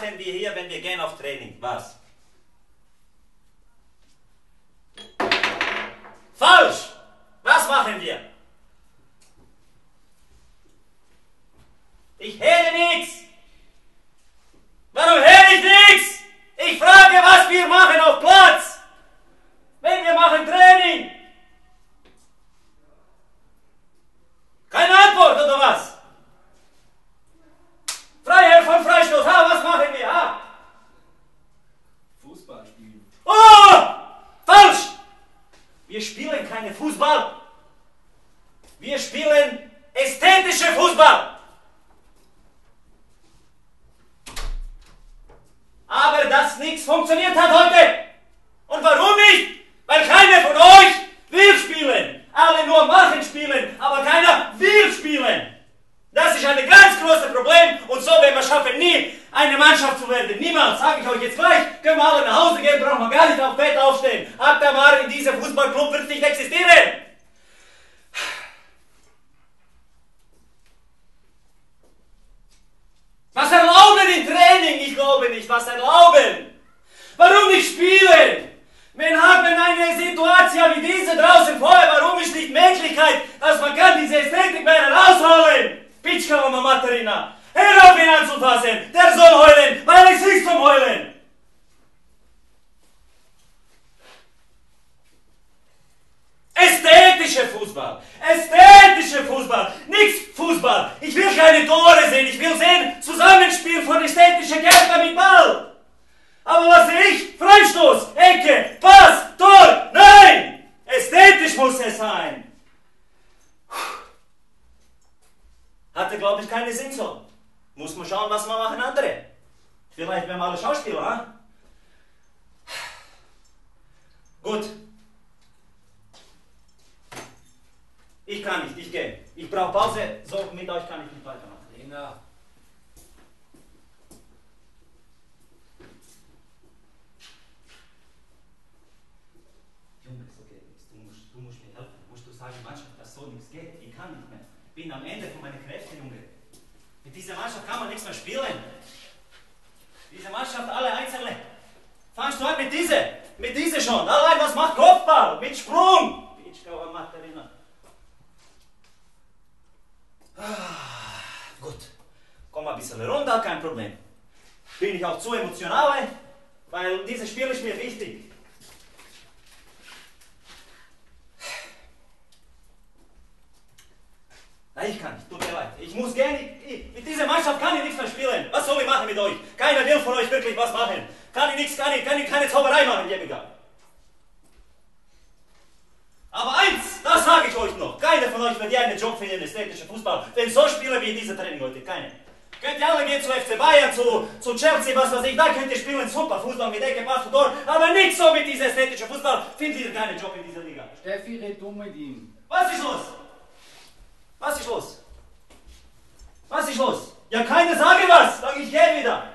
machen wir hier, wenn wir gehen auf Training? Was? Falsch! Was machen wir? Ich höre nichts! Warum höre ich nichts? Ich frage, was wir machen auf Platz! Wenn wir machen Training! Keine Antwort, oder was? Freiherr von Freistoß, ha, was machen wir, ha? Fußball spielen. Oh! Falsch! Wir spielen keinen Fußball. Wir spielen ästhetische Fußball. Aber dass nichts funktioniert hat heute. Und warum nicht? Weil keiner von euch will spielen. Alle nur machen spielen, aber keiner will spielen. Das ist ein ganz großes Problem. Und so werden wir schaffen, nie eine Mannschaft zu werden. Niemals, sage ich euch jetzt gleich. Können wir alle nach Hause gehen, brauchen wir gar nicht auf Bett aufstehen. Ab der Mar in diesem Fußballclub wird nicht existieren. Was erlauben im Training? Ich glaube nicht. Was erlauben? Warum nicht spielen? Wenn hat man eine Situation wie diese draußen vorher, warum ist nicht Möglichkeit, dass man kann diese Ästhetik mehr rausholen? Pitschka Mama Materina, hör auf ihn anzufassen, der soll heulen, weil es ist zum Heulen. Ästhetischer Fußball, nichts Fußball. Ich will keine Tore sehen, ich will sehen Zusammenspiel von ästhetischer Kämpfer mit Ball. Aber was sehe ich? Freistoß, Ecke, Pass, Tor, nein! Ästhetisch muss es sein. Hatte, glaube ich, keinen Sinn so. Muss man schauen, was man machen andere. Vielleicht werden wir alle Schauspieler, ha? Gut. Ich kann nicht, ich gehe. Ich brauche Pause, so mit euch kann ich nicht weitermachen. Lena. Ich bin am Ende von meinen Kräften, Junge. Mit dieser Mannschaft kann man nichts mehr spielen. Diese Mannschaft, alle Einzelnen. Fangst du an mit dieser schon. Allein was macht Kopfball? Mit Sprung. Pitschkauer Materina. Gut. Komm ein bisschen runter, kein Problem. Bin ich auch zu emotional, weil dieses Spiel ist mir wichtig. Ich kann nicht, tut mir leid. Ich muss gerne, mit dieser Mannschaft kann ich nichts mehr spielen. Was soll ich machen mit euch? Keiner will von euch wirklich was machen. Kann ich nichts, kann ich keine Zauberei machen, Jemiga. Aber eins, das sage ich euch noch. Keiner von euch wird ja einen Job für den ästhetischen Fußball. Denn so spielen wir in diesem Training heute, keine. Könnt ihr alle gehen zu FC Bayern, zu Chelsea, was weiß ich, da könnt ihr spielen, super Fußball mit Ecke, Pass und Tor. Aber nicht so mit diesem ästhetischen Fußball, findet ihr keinen Job in dieser Liga. Steffi, red du mit ihm. Was ist los? Was ist los? Was ist los? Ja, keiner sage was! Sag ich, geh wieder!